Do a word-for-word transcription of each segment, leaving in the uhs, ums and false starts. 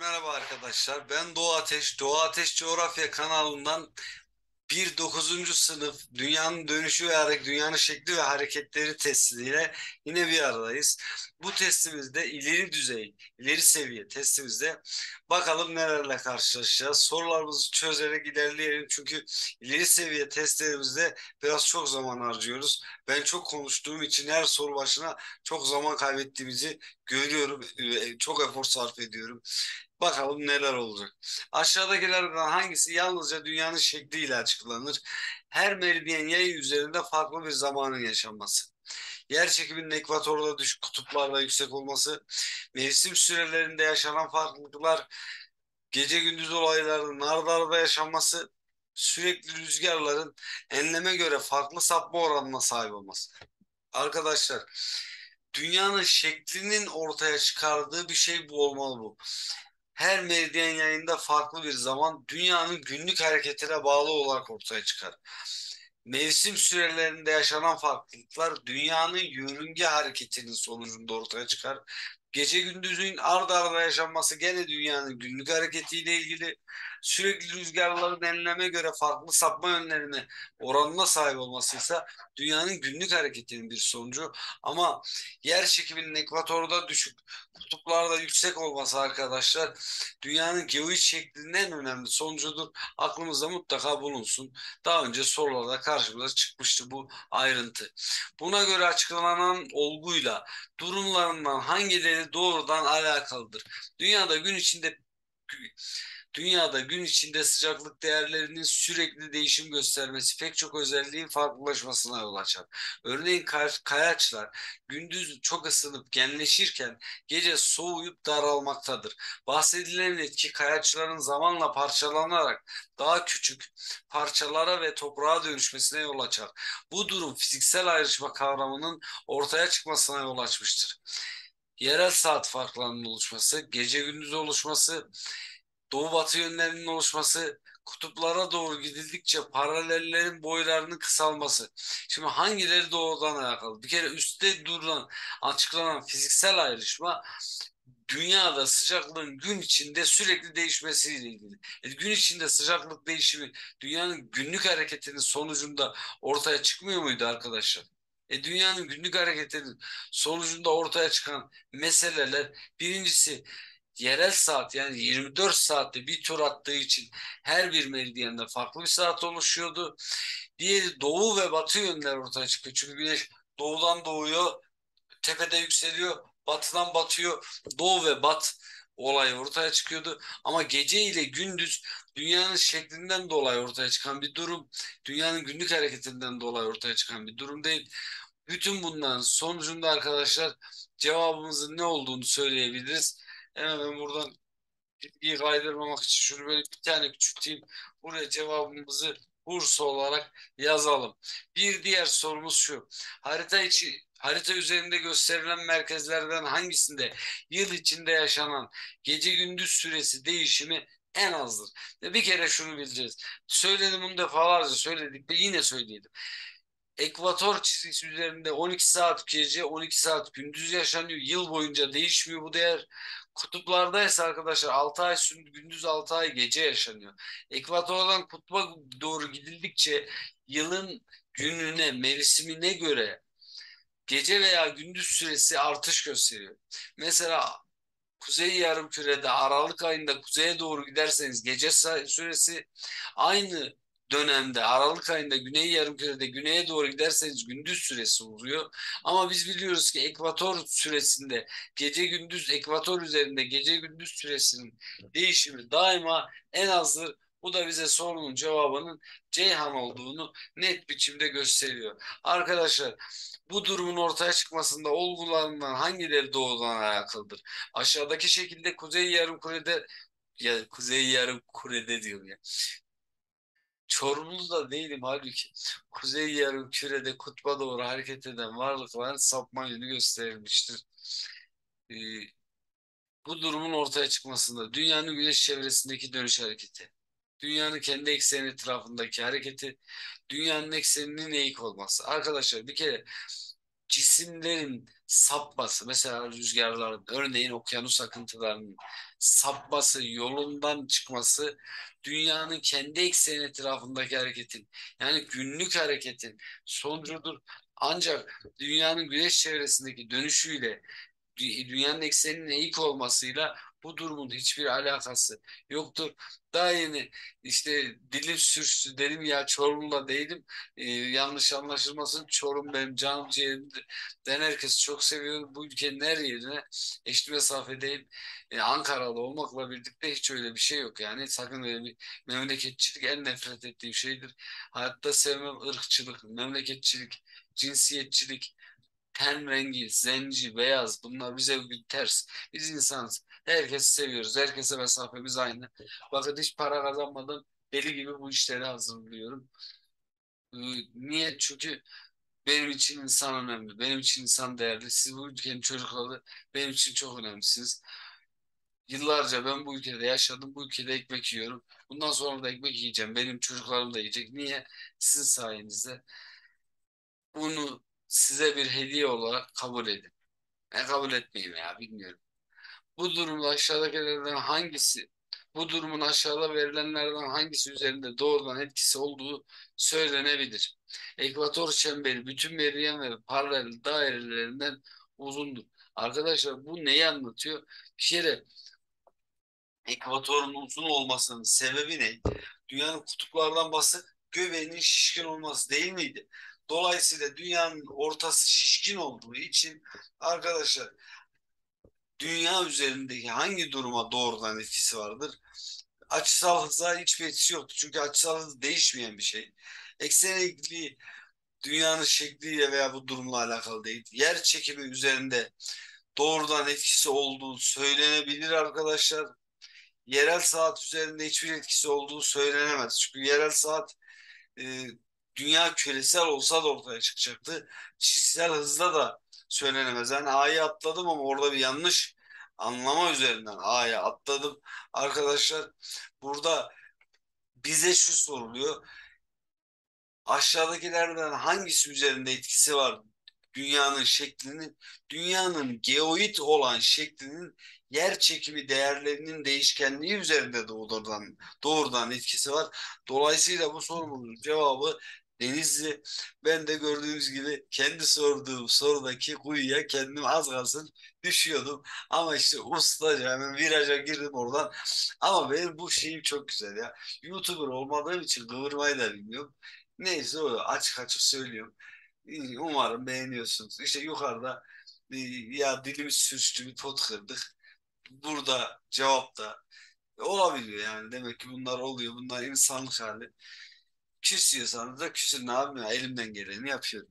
Merhaba arkadaşlar. Ben Doğu Ateş. Doğu Ateş Coğrafya kanalından bir dokuzuncu sınıf dünyanın dönüşü ve dünyanın şekli ve hareketleri testiyle yine bir aradayız. Bu testimizde ileri düzey, ileri seviye testimizde bakalım nelerle karşılaşacağız. Sorularımızı çözerek ilerleyelim. Çünkü ileri seviye testlerimizde biraz çok zaman harcıyoruz. Ben çok konuştuğum için her soru başına çok zaman kaybettiğimizi görüyorum. Çok efor sarf ediyorum. Bakalım neler olacak. Aşağıdakilerden hangisi yalnızca dünyanın şekliyle açıklanır? Her meridyen yayı üzerinde farklı bir zamanın yaşanması. Yer çekiminin ekvatorda düşük, kutuplarda yüksek olması, mevsim sürelerinde yaşanan farklılıklar, gece gündüz olaylarının ard arda yaşanması, sürekli rüzgarların enleme göre farklı sapma oranına sahip olması. Arkadaşlar, dünyanın şeklinin ortaya çıkardığı bir şey bu olmalı bu. Her meridyen yayında farklı bir zaman dünyanın günlük hareketine bağlı olarak ortaya çıkar. Mevsim sürelerinde yaşanan farklılıklar dünyanın yörünge hareketinin sonucunda ortaya çıkar. Gece gündüzün ard arda yaşanması gene dünyanın günlük hareketiyle ilgili. Sürekli rüzgarların enleme göre farklı sapma yönlerine oranına sahip olmasıysa dünyanın günlük hareketinin bir sonucu. Ama yer çekiminin ekvatorda düşük, kutuplarda yüksek olması arkadaşlar dünyanın geoid şeklinin en önemli sonucudur. Aklımızda mutlaka bulunsun. Daha önce sorularda karşımıza çıkmıştı bu ayrıntı. Buna göre açıklanan olguyla durumlarından hangileri doğrudan alakalıdır? Dünyada gün içinde Dünyada gün içinde sıcaklık değerlerinin sürekli değişim göstermesi pek çok özelliğin farklılaşmasına yol açar. Örneğin kayaçlar gündüz çok ısınıp genleşirken gece soğuyup daralmaktadır. Bahsedilen etki kayaçların zamanla parçalanarak daha küçük parçalara ve toprağa dönüşmesine yol açar. Bu durum fiziksel ayrışma kavramının ortaya çıkmasına yol açmıştır. Yerel saat farklarının oluşması, gece gündüz oluşması, doğu batı yönlerinin oluşması, kutuplara doğru gidildikçe paralellerin boylarının kısalması. Şimdi hangileri doğrudan alakalı? Bir kere üstte duran, açıklanan fiziksel ayrışma dünyada sıcaklığın gün içinde sürekli değişmesiyle ilgili. E, gün içinde sıcaklık değişimi dünyanın günlük hareketinin sonucunda ortaya çıkmıyor muydu arkadaşlar? E, dünyanın günlük hareketinin sonucunda ortaya çıkan meseleler birincisi, yerel saat yani yirmi dört saatte bir tur attığı için her bir meridyende farklı bir saat oluşuyordu. Diğeri doğu ve batı yönler ortaya çıkıyor. Çünkü güneş doğudan doğuyor, tepede yükseliyor, batıdan batıyor. Doğu ve bat olayı ortaya çıkıyordu. Ama gece ile gündüz dünyanın şeklinden dolayı ortaya çıkan bir durum, dünyanın günlük hareketinden dolayı ortaya çıkan bir durum değil. Bütün bunların sonucunda arkadaşlar cevabımızın ne olduğunu söyleyebiliriz. Hemen buradan bilgiyi kaydırmamak için şunu böyle bir tane küçülteyim. Buraya cevabımızı Bursa olarak yazalım. Bir diğer sorumuz şu. Harita içi, harita üzerinde gösterilen merkezlerden hangisinde yıl içinde yaşanan gece gündüz süresi değişimi en azdır? Bir kere şunu bileceğiz. Söyledim bunu defalarca söyledik ve yine söyleyelim. Ekvator çizgisi üzerinde on iki saat gece, on iki saat gündüz yaşanıyor. Yıl boyunca değişmiyor bu değer. Kutuplarda ise arkadaşlar altı ay gündüz, altı ay gece yaşanıyor. Ekvatordan kutba doğru gidildikçe yılın gününe, mevsimine göre gece veya gündüz süresi artış gösteriyor. Mesela Kuzey Yarımküre'de Aralık ayında kuzeye doğru giderseniz gece süresi aynı dönemde Aralık ayında Güney Yarımküre'de güneye doğru giderseniz gündüz süresi uzuyor. Ama biz biliyoruz ki ekvator süresinde gece gündüz ekvator üzerinde gece gündüz süresinin değişimi daima en azdır. Bu da bize sorunun cevabının Ceyhan olduğunu net biçimde gösteriyor. Arkadaşlar bu durumun ortaya çıkmasında olgularından hangileri doğrudan alakalıdır? Aşağıdaki şekilde Kuzey Yarımküre'de ya Kuzey Yarımküre'de diyorum ya. Çorumlu da değilim halbuki. Kuzey Yarımküre'de kutba doğru hareket eden varlıkların sapma yönü gösterilmiştir. Ee, bu durumun ortaya çıkmasında dünyanın güneş çevresindeki dönüş hareketi, dünyanın kendi ekseni etrafındaki hareketi, dünyanın ekseninin eğik olması. Arkadaşlar bir kere cisimlerin sapması, mesela rüzgarların, örneğin okyanus akıntılarının sapması, yolundan çıkması, dünyanın kendi ekseni etrafındaki hareketin, yani günlük hareketin sonucudur. Ancak dünyanın güneş çevresindeki dönüşüyle, dünyanın ekseninin eğik olmasıyla bu durumun hiçbir alakası yoktur. Daha yeni işte dilim sürçtü dedim ya, Çorum'la değilim. Ee, yanlış anlaşılmasın, Çorum benim canım ciğerimdir. Ben herkesi çok seviyorum. Bu ülkenin her yerine eşit mesafedeyim. Ee, Ankaralı olmakla birlikte hiç öyle bir şey yok. Yani sakın öyle bir memleketçilik, en nefret ettiğim şeydir. Hayatta sevmem ırkçılık, memleketçilik, cinsiyetçilik. Ten rengi, zenci, beyaz, bunlar bize bugün ters. Biz insanız. Herkesi seviyoruz. Herkese mesafemiz aynı. Bakın hiç para kazanmadan deli gibi bu işleri hazırlıyorum. Niye? Çünkü benim için insan önemli. Benim için insan değerli. Siz bu ülkenin çocukları benim için çok önemlisiniz. Yıllarca ben bu ülkede yaşadım. Bu ülkede ekmek yiyorum. Bundan sonra da ekmek yiyeceğim. Benim çocuklarım da yiyecek. Niye? Sizin sayenizde. Bunu size bir hediye olarak kabul edin. Ben kabul etmeyeyim ya, bilmiyorum. Bu durumda aşağıdakilerden hangisi, bu durumun aşağıda verilenlerden hangisi üzerinde doğrudan etkisi olduğu söylenebilir? Ekvator çemberi bütün meridyen ve paralel dairelerinden uzundur. Arkadaşlar bu neyi anlatıyor? Bir kere ekvatorun uzun olmasının sebebi ne? Dünyanın kutuplardan basık, göbeğinin şişkin olması değil miydi? Dolayısıyla dünyanın ortası şişkin olduğu için arkadaşlar dünya üzerindeki hangi duruma doğrudan etkisi vardır? Açısal hıza hiçbir etkisi yoktur. Çünkü açısal hız değişmeyen bir şey. Eksen eğikliği dünyanın şekliyle veya bu durumla alakalı değil. Yer çekimi üzerinde doğrudan etkisi olduğu söylenebilir arkadaşlar. Yerel saat üzerinde hiçbir etkisi olduğu söylenemez. Çünkü yerel saat e, dünya küresel olsa da ortaya çıkacaktı. Çizgisel hızla da söylenemez. Yani A'yı atladım ama orada bir yanlış anlama üzerinden A'ya atladım. Arkadaşlar burada bize şu soruluyor. Aşağıdakilerden hangisi üzerinde etkisi var? Dünyanın şeklinin, dünyanın geoid olan şeklinin yer çekimi değerlerinin değişkenliği üzerinde doğrudan, doğrudan etkisi var. Dolayısıyla bu sorunun cevabı Denizli. Ben de gördüğünüz gibi kendi sorduğum sorudaki kuyuya kendim az kalsın düşüyordum. Ama işte ustaca hemen viraja girdim oradan. Ama benim bu şeyim çok güzel ya. YouTuber olmadığım için kıvırmayı da bilmiyorum. Neyse o açık açık söylüyorum. Umarım beğeniyorsunuz. İşte yukarıda ya dilimiz sürçtü, bir pot kırdık. Burada cevap da olabiliyor yani. Demek ki bunlar oluyor. Bunlar insanlık hali. Küsüyorsanız da küsün, ne yapayım ya? Elimden geleni yapıyorum.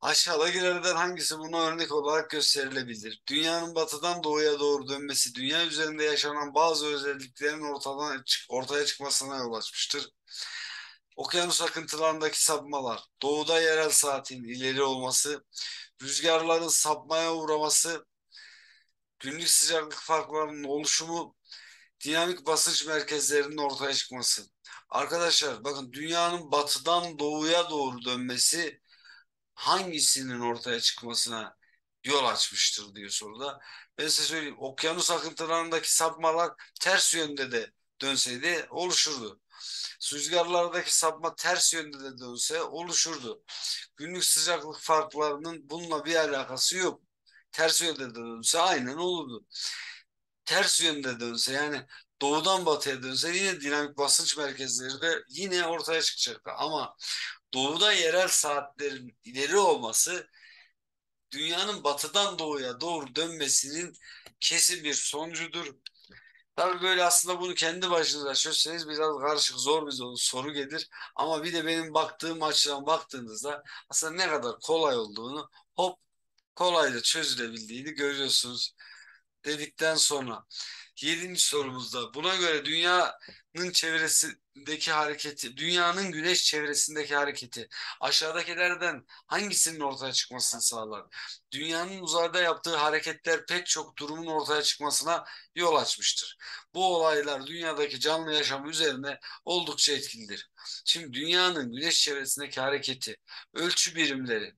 Aşağıdakilerden hangisi buna örnek olarak gösterilebilir? Dünyanın batıdan doğuya doğru dönmesi, dünya üzerinde yaşanan bazı özelliklerin ortadan, ortaya çıkmasına yol açmıştır. Okyanus akıntılarındaki sapmalar, doğuda yerel saatin ileri olması, rüzgarların sapmaya uğraması, günlük sıcaklık farklarının oluşumu, dinamik basınç merkezlerinin ortaya çıkması. Arkadaşlar bakın, dünyanın batıdan doğuya doğru dönmesi hangisinin ortaya çıkmasına yol açmıştır diyor soruda. Ben size söyleyeyim, okyanus akıntılarındaki sapmalar ters yönde de dönseydi oluşurdu. Rüzgarlardaki sapma ters yönde de dönse oluşurdu. Günlük sıcaklık farklarının bununla bir alakası yok. Ters yönde dönse aynen olurdu. Ters yönde dönse, yani doğudan batıya dönse, yine dinamik basınç merkezleri de yine ortaya çıkacaktı. Ama doğuda yerel saatlerin ileri olması dünyanın batıdan doğuya doğru dönmesinin kesin bir sonucudur. Tabii böyle aslında bunu kendi başınıza çözseniz biraz karışık, zor bir soru gelir. Ama bir de benim baktığım açıdan baktığınızda aslında ne kadar kolay olduğunu, hop kolayca çözülebildiğini görüyorsunuz dedikten sonra. Yedinci sorumuzda, buna göre dünyanın çevresindeki hareketi, dünyanın güneş çevresindeki hareketi aşağıdakilerden hangisinin ortaya çıkmasını sağlar? Dünyanın uzayda yaptığı hareketler pek çok durumun ortaya çıkmasına yol açmıştır. Bu olaylar dünyadaki canlı yaşamı üzerine oldukça etkilidir. Şimdi dünyanın güneş çevresindeki hareketi, ölçü birimleri,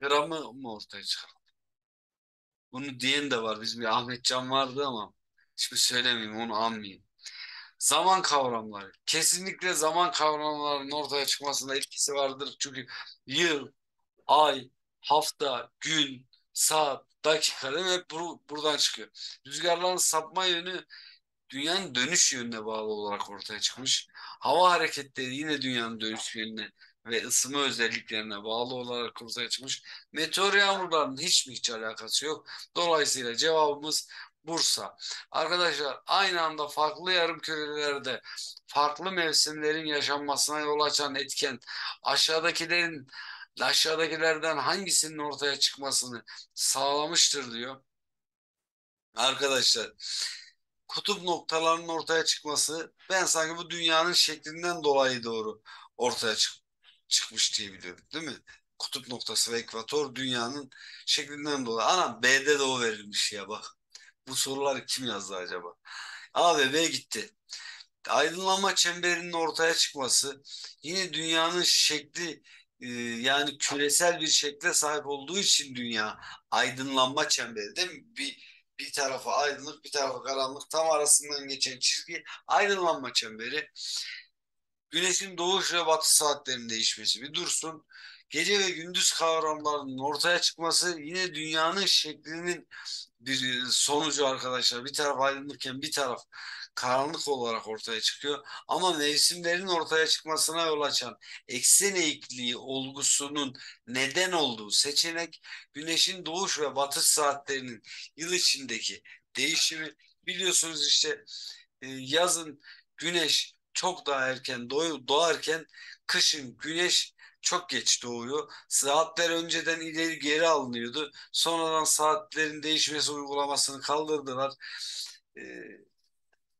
gramı mı ortaya çıkar? Bunu diyen de var. Bizim bir Ahmet Can vardı ama hiçbir söylemeyeyim, onu anmayayım. Zaman kavramları. Kesinlikle zaman kavramlarının ortaya çıkmasında etkisi vardır. Çünkü yıl, ay, hafta, gün, saat, dakika değil mi? Hep bu, buradan çıkıyor. Rüzgarların sapma yönü dünyanın dönüş yönüne bağlı olarak ortaya çıkmış. Hava hareketleri yine dünyanın dönüş yönüne ve ısınma özelliklerine bağlı olarak ortaya çıkmış. Meteor yağmurlarının hiç mi hiç alakası yok. Dolayısıyla cevabımız Bursa. Arkadaşlar aynı anda farklı yarımkürelerde farklı mevsimlerin yaşanmasına yol açan etken aşağıdakilerin aşağıdakilerden hangisinin ortaya çıkmasını sağlamıştır diyor. Arkadaşlar kutup noktalarının ortaya çıkması ben sanki bu dünyanın şeklinden dolayı doğru ortaya çık çıkmış diye biliyorum değil mi? Kutup noktası ve ekvator dünyanın şeklinden dolayı. Ana B'de de o verilmiş ya bak. Bu soruları kim yazdı acaba? A ve B gitti. Aydınlanma çemberinin ortaya çıkması yine dünyanın şekli e, yani küresel bir şekle sahip olduğu için dünya aydınlanma çemberi değil mi? Bir, bir tarafa aydınlık bir tarafa karanlık tam arasından geçen çizgi aydınlanma çemberi. Güneşin doğuş ve batı saatlerinin değişmesi bir dursun. Gece ve gündüz kavramlarının ortaya çıkması yine dünyanın şeklinin bir sonucu arkadaşlar. Bir taraf aydınlıkken bir taraf karanlık olarak ortaya çıkıyor. Ama mevsimlerin ortaya çıkmasına yol açan eksen eğikliği olgusunun neden olduğu seçenek güneşin doğuş ve batış saatlerinin yıl içindeki değişimi. Biliyorsunuz işte yazın güneş çok daha erken doğarken kışın güneş çok geç doğuyor. Saatler önceden ileri geri alınıyordu. Sonradan saatlerin değişmesi uygulamasını kaldırdılar. Ee,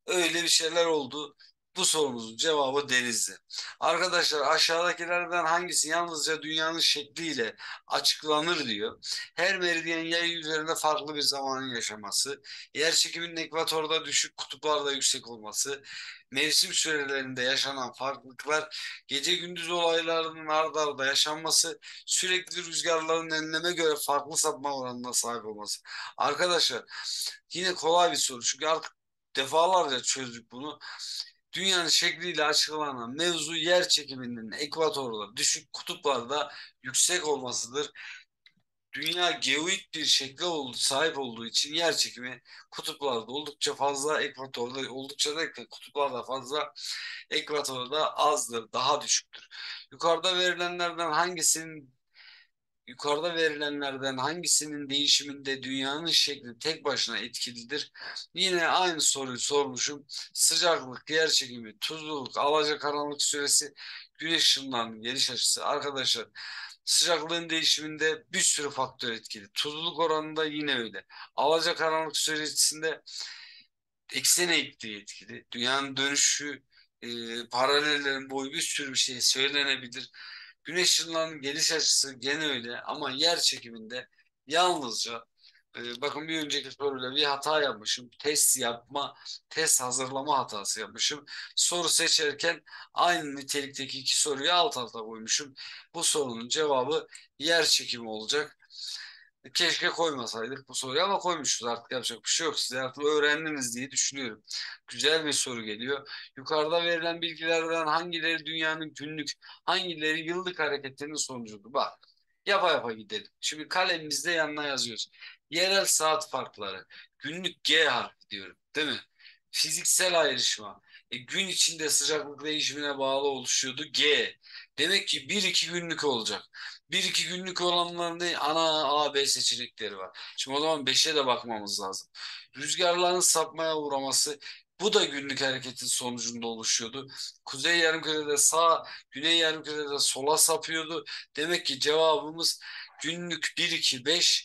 öyle bir şeyler oldu. Bu sorumuzun cevabı Denizli. Arkadaşlar aşağıdakilerden hangisi yalnızca dünyanın şekliyle açıklanır diyor. Her meridyen yay üzerinde farklı bir zamanın yaşaması, yerçekiminin ekvatorda düşük kutuplarda yüksek olması, mevsim sürelerinde yaşanan farklılıklar, gece gündüz olaylarının ard arda yaşanması, sürekli rüzgarların enleme göre farklı sapma oranına sahip olması. Arkadaşlar yine kolay bir soru çünkü artık defalarca çözdük bunu. Dünyanın şekliyle açıklanan mevzu yer çekiminin ekvatorda düşük kutuplarda yüksek olmasıdır. Dünya geoid bir şekle sahip olduğu için yer çekimi kutuplarda oldukça fazla, ekvatorda oldukça da kutuplarda fazla, ekvatorda azdır, daha düşüktür. Yukarıda verilenlerden hangisinin Yukarıda verilenlerden hangisinin değişiminde dünyanın şekli tek başına etkilidir? Yine aynı soruyu sormuşum. Sıcaklık, yerçekimi, tuzluluk, alacakaranlık süresi, güneş ışınlarının geliş açısı. Arkadaşlar sıcaklığın değişiminde bir sürü faktör etkili. Tuzluluk oranında yine öyle. Alacakaranlık süresinde eksen eğikliği etkili. Dünyanın dönüşü, e, paralellerin boyu bir sürü bir şey söylenebilir. Güneş ışınlarının geliş açısı gene öyle ama yer çekiminde yalnızca e, bakın bir önceki soruyla bir hata yapmışım. Test yapma, test hazırlama hatası yapmışım. Soru seçerken aynı nitelikteki iki soruyu alt alta koymuşum. Bu sorunun cevabı yer çekimi olacak. Keşke koymasaydık bu soruyu ama koymuşuz, artık yapacak bir şey yok. Siz artık öğrendiniz diye düşünüyorum. Güzel bir soru geliyor. Yukarıda verilen bilgilerden hangileri dünyanın günlük, hangileri yıllık hareketlerinin sonucudur? Bak yapa yapa gidelim. Şimdi kalemimizde yanına yazıyoruz. Yerel saat farkları. Günlük G harfi diyorum değil mi? Fiziksel ayrışma. E, gün içinde sıcaklık değişimine bağlı oluşuyordu. G. Demek ki bir iki günlük olacak. bir iki günlük olanların ana A, B seçenekleri var. Şimdi o zaman beşe de bakmamız lazım. Rüzgarların sapmaya uğraması, bu da günlük hareketin sonucunda oluşuyordu. Kuzey yarımkürede sağa, güney yarımkürede sola sapıyordu. Demek ki cevabımız günlük bir iki beş,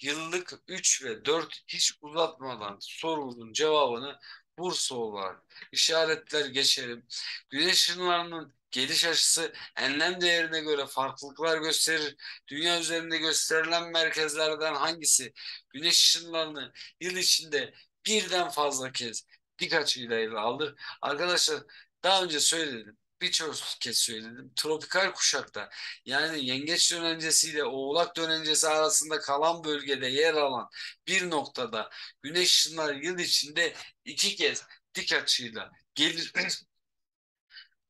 yıllık üç ve dört. Hiç uzatmadan sorunun cevabını Bursa olarak işaretler geçelim. Güneş ışınlarının geliş açısı enlem değerine göre farklılıklar gösterir. Dünya üzerinde gösterilen merkezlerden hangisi güneş ışınlarını yıl içinde birden fazla kez dik açıyla ele alır? Arkadaşlar daha önce söyledim. birçok kez söyledim. Tropikal kuşakta, yani yengeç dönencesiyle oğlak dönencesi arasında kalan bölgede yer alan bir noktada güneş ışınları yıl içinde iki kez dik açıyla gelir.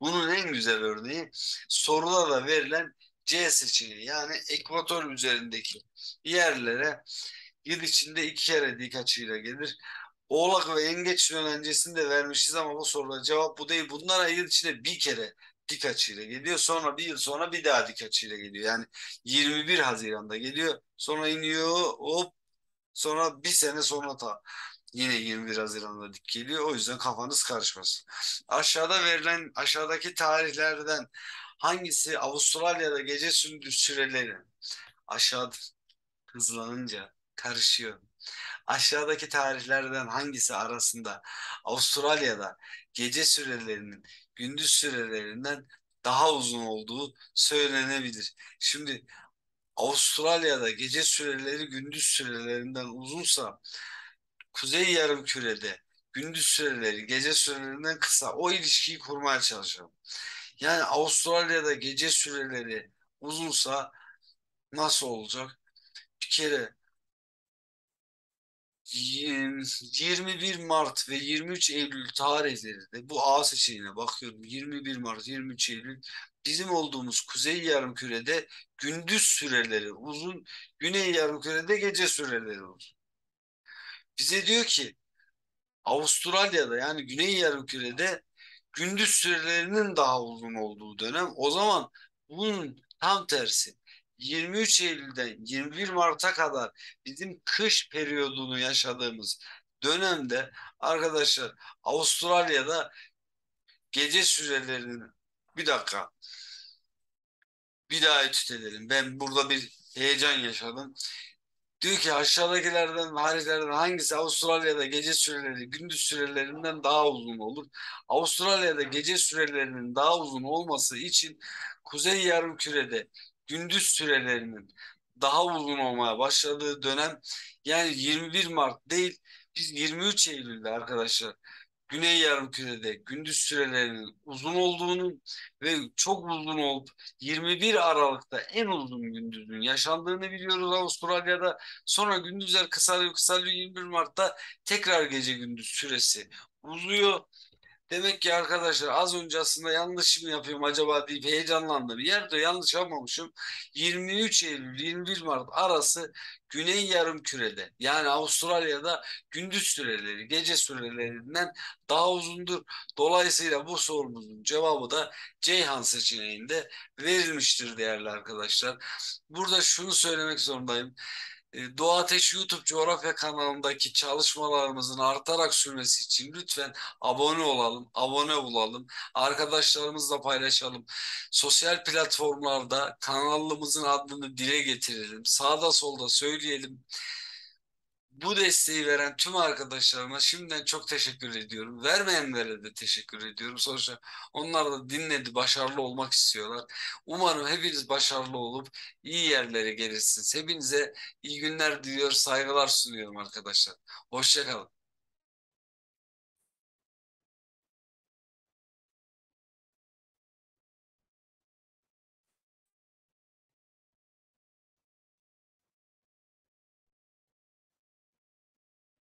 Bunun en güzel örneği soruda da verilen C seçeneği, yani ekvator üzerindeki yerlere yıl içinde iki kere dik açıyla gelir. Oğlak ve yengeç dönencesini de vermişiz ama bu soruda cevap bu değil. Bunlara yıl içinde bir kere dik açıyla geliyor. Sonra bir yıl sonra bir daha dik açıyla geliyor. Yani yirmi bir Haziran'da geliyor. Sonra iniyor, hop. Sonra bir sene sonra da yine yirmi bir Haziran'da dik geliyor. O yüzden kafanız karışmasın. Aşağıda verilen aşağıdaki tarihlerden hangisi Avustralya'da gece süreleri aşağıda hızlanınca karışıyor? Aşağıdaki tarihlerden hangisi arasında Avustralya'da gece sürelerinin gündüz sürelerinden daha uzun olduğu söylenebilir? Şimdi Avustralya'da gece süreleri gündüz sürelerinden uzunsa, Kuzey Yarımküre'de gündüz süreleri gece sürelerinden kısa. O ilişkiyi kurmaya çalışalım. Yani Avustralya'da gece süreleri uzunsa nasıl olacak? Bir kere yirmi bir Mart ve yirmi üç Eylül tarihleri de bu A seçeneğine bakıyorum. yirmi bir Mart, yirmi üç Eylül bizim olduğumuz Kuzey Yarımküre'de gündüz süreleri uzun, Güney Yarımküre'de gece süreleri uzun. Bize diyor ki Avustralya'da, yani Güney Yarımküre'de gündüz sürelerinin daha uzun olduğu dönem. O zaman bunun tam tersi. yirmi üç Eylül'den yirmi bir Mart'a kadar bizim kış periyodunu yaşadığımız dönemde arkadaşlar Avustralya'da gece sürelerinin, bir dakika bir daha etüt edelim. Ben burada bir heyecan yaşadım. Diyor ki aşağıdakilerden tarihlerden hangisi Avustralya'da gece süreleri gündüz sürelerinden daha uzun olur? Avustralya'da gece sürelerinin daha uzun olması için Kuzey Yarımküre'de gündüz sürelerinin daha uzun olmaya başladığı dönem, yani yirmi bir Mart değil, biz yirmi üç Eylül'de arkadaşlar Güney Yarımküre'de gündüz sürelerinin uzun olduğunu ve çok uzun olup yirmi bir Aralık'ta en uzun gündüzün yaşandığını biliyoruz Avustralya'da. Sonra gündüzler kısalıyor kısalıyor, yirmi bir Mart'ta tekrar gece gündüz süresi uzuyor. Demek ki arkadaşlar az önce aslında yanlış mı yapıyorum acaba deyip heyecanlandım. Yerde yanlış yapmamışım. yirmi üç Eylül yirmi bir Mart arası Güney Yarımküre'de, yani Avustralya'da gündüz süreleri gece sürelerinden daha uzundur. Dolayısıyla bu sorumuzun cevabı da Ceyhan seçeneğinde verilmiştir değerli arkadaşlar. Burada şunu söylemek zorundayım. Doğu Ateş YouTube coğrafya kanalındaki çalışmalarımızın artarak sürmesi için lütfen abone olalım, abone olalım, arkadaşlarımızla paylaşalım. Sosyal platformlarda kanalımızın adını dile getirelim, sağda solda söyleyelim. Bu desteği veren tüm arkadaşlarıma şimdiden çok teşekkür ediyorum. Vermeyenlere de teşekkür ediyorum. Sonuçta onlar da dinledi, başarılı olmak istiyorlar. Umarım hepiniz başarılı olup iyi yerlere gelirsiniz. Hepinize iyi günler diliyor, saygılar sunuyorum arkadaşlar. Hoşça kalın.